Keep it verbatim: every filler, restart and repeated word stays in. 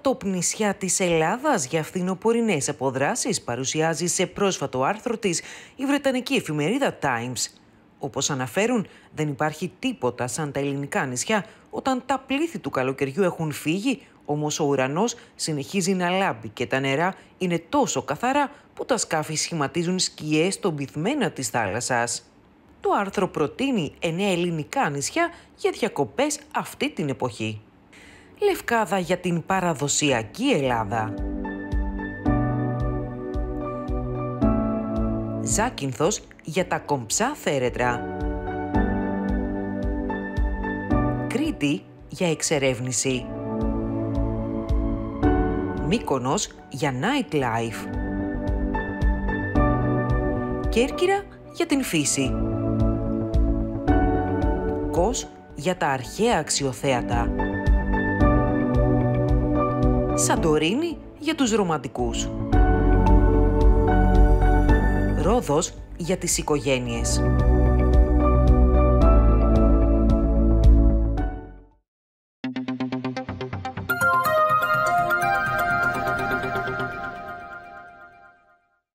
τα top νησιά της Ελλάδας για φθινοπορεινές αποδράσεις παρουσιάζει σε πρόσφατο άρθρο της η βρετανική εφημερίδα Times. Όπως αναφέρουν, δεν υπάρχει τίποτα σαν τα ελληνικά νησιά όταν τα πλήθη του καλοκαιριού έχουν φύγει, όμως ο ουρανός συνεχίζει να λάμπει και τα νερά είναι τόσο καθαρά που τα σκάφη σχηματίζουν σκιές τομπηθμένα της θάλασσας. Το άρθρο προτείνει εννέα ελληνικά νησιά για διακοπές αυτή την εποχή. Λευκάδα για την παραδοσιακή Ελλάδα. Ζάκυνθος για τα κομψά θέρετρα. Κρήτη για εξερεύνηση. Μύκονος για nightlife. Κέρκυρα για την φύση. Κος για τα αρχαία αξιοθέατα. Σαντορίνη για τους ρομαντικούς. Ρόδος για τις οικογένειες.